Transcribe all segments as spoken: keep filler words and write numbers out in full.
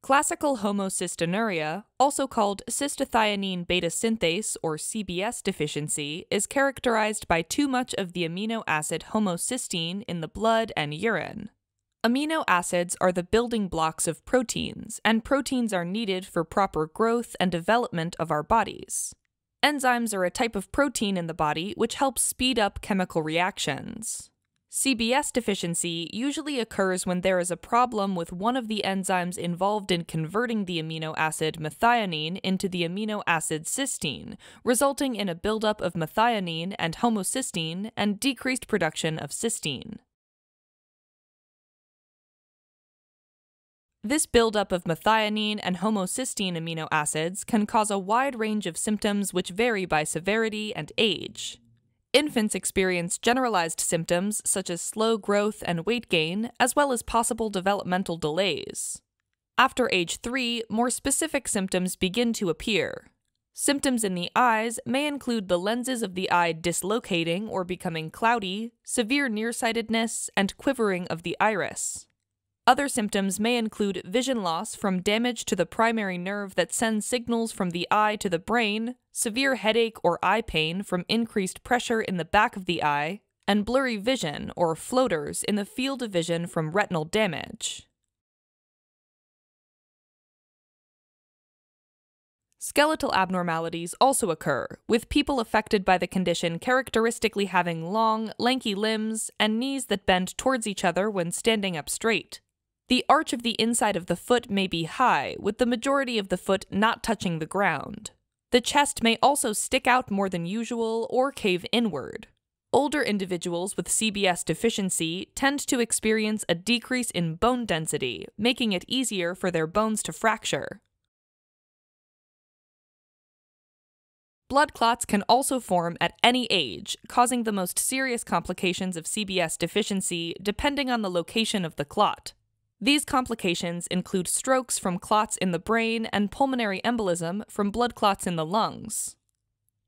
Classical homocystinuria, also called cystathionine beta-synthase or C B S deficiency, is characterized by too much of the amino acid homocysteine in the blood and urine. Amino acids are the building blocks of proteins, and proteins are needed for proper growth and development of our bodies. Enzymes are a type of protein in the body which helps speed up chemical reactions. C B S deficiency usually occurs when there is a problem with one of the enzymes involved in converting the amino acid methionine into the amino acid cysteine, resulting in a buildup of methionine and homocysteine and decreased production of cysteine. This buildup of methionine and homocysteine amino acids can cause a wide range of symptoms which vary by severity and age. Infants experience generalized symptoms such as slow growth and weight gain, as well as possible developmental delays. After age three, more specific symptoms begin to appear. Symptoms in the eyes may include the lenses of the eye dislocating or becoming cloudy, severe nearsightedness, and quivering of the iris. Other symptoms may include vision loss from damage to the primary nerve that sends signals from the eye to the brain, severe headache or eye pain from increased pressure in the back of the eye, and blurry vision or floaters in the field of vision from retinal damage. Skeletal abnormalities also occur, with people affected by the condition characteristically having long, lanky limbs and knees that bend towards each other when standing up straight. The arch of the inside of the foot may be high, with the majority of the foot not touching the ground. The chest may also stick out more than usual or cave inward. Older individuals with C B S deficiency tend to experience a decrease in bone density, making it easier for their bones to fracture. Blood clots can also form at any age, causing the most serious complications of C B S deficiency depending on the location of the clot. These complications include strokes from clots in the brain and pulmonary embolism from blood clots in the lungs.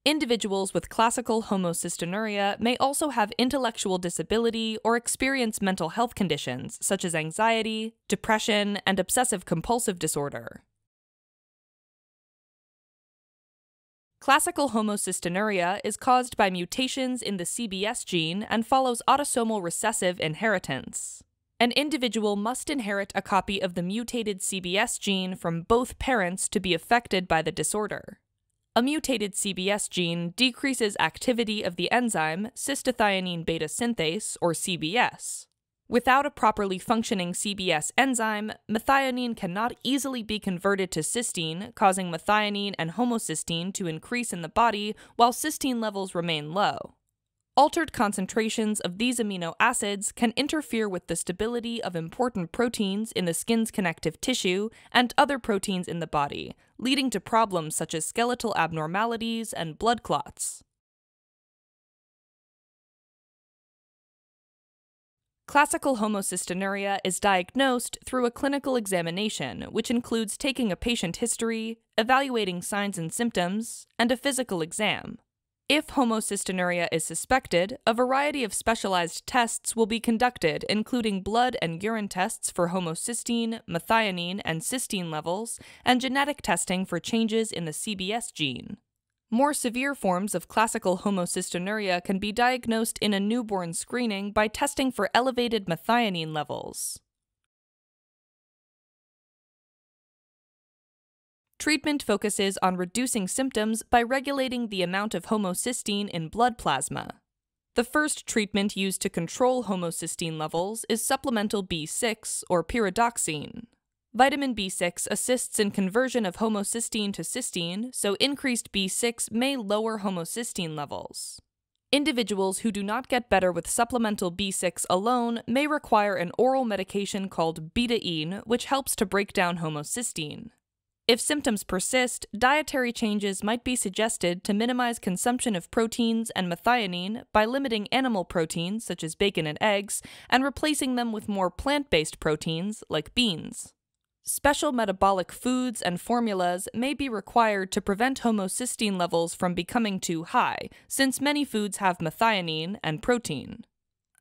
Individuals with classical homocystinuria may also have intellectual disability or experience mental health conditions such as anxiety, depression, and obsessive-compulsive disorder. Classical homocystinuria is caused by mutations in the C B S gene and follows autosomal recessive inheritance. An individual must inherit a copy of the mutated C B S gene from both parents to be affected by the disorder. A mutated C B S gene decreases activity of the enzyme cystathionine beta-synthase, or C B S. Without a properly functioning C B S enzyme, methionine cannot easily be converted to cysteine, causing methionine and homocysteine to increase in the body while cysteine levels remain low. Altered concentrations of these amino acids can interfere with the stability of important proteins in the skin's connective tissue and other proteins in the body, leading to problems such as skeletal abnormalities and blood clots. Classical homocystinuria is diagnosed through a clinical examination, which includes taking a patient history, evaluating signs and symptoms, and a physical exam. If homocystinuria is suspected, a variety of specialized tests will be conducted, including blood and urine tests for homocysteine, methionine, and cysteine levels, and genetic testing for changes in the C B S gene. More severe forms of classical homocystinuria can be diagnosed in a newborn screening by testing for elevated methionine levels. Treatment focuses on reducing symptoms by regulating the amount of homocysteine in blood plasma. The first treatment used to control homocysteine levels is supplemental B six, or pyridoxine. Vitamin B six assists in conversion of homocysteine to cysteine, so increased B six may lower homocysteine levels. Individuals who do not get better with supplemental B six alone may require an oral medication called betaine, which helps to break down homocysteine. If symptoms persist, dietary changes might be suggested to minimize consumption of proteins and methionine by limiting animal proteins, such as bacon and eggs, and replacing them with more plant-based proteins, like beans. Special metabolic foods and formulas may be required to prevent homocysteine levels from becoming too high, since many foods have methionine and protein.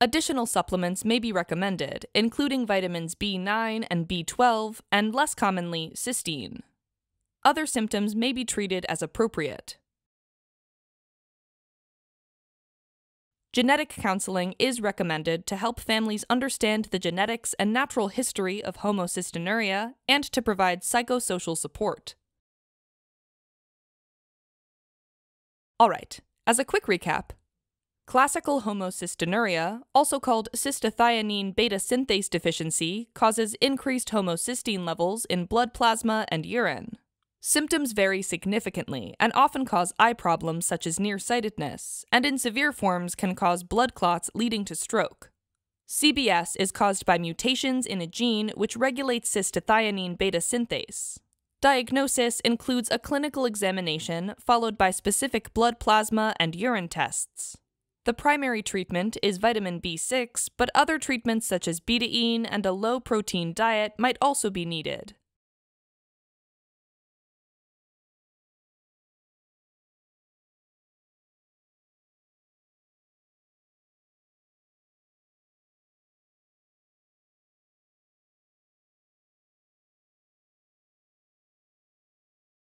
Additional supplements may be recommended, including vitamins B nine and B twelve, and less commonly, cysteine. Other symptoms may be treated as appropriate. Genetic counseling is recommended to help families understand the genetics and natural history of homocystinuria and to provide psychosocial support. Alright, as a quick recap, classical homocystinuria, also called cystathionine beta-synthase deficiency, causes increased homocysteine levels in blood plasma and urine. Symptoms vary significantly and often cause eye problems such as nearsightedness, and in severe forms can cause blood clots leading to stroke. C B S is caused by mutations in a gene which regulates cystathionine beta-synthase. Diagnosis includes a clinical examination followed by specific blood plasma and urine tests. The primary treatment is vitamin B six, but other treatments such as betaine and a low-protein diet might also be needed.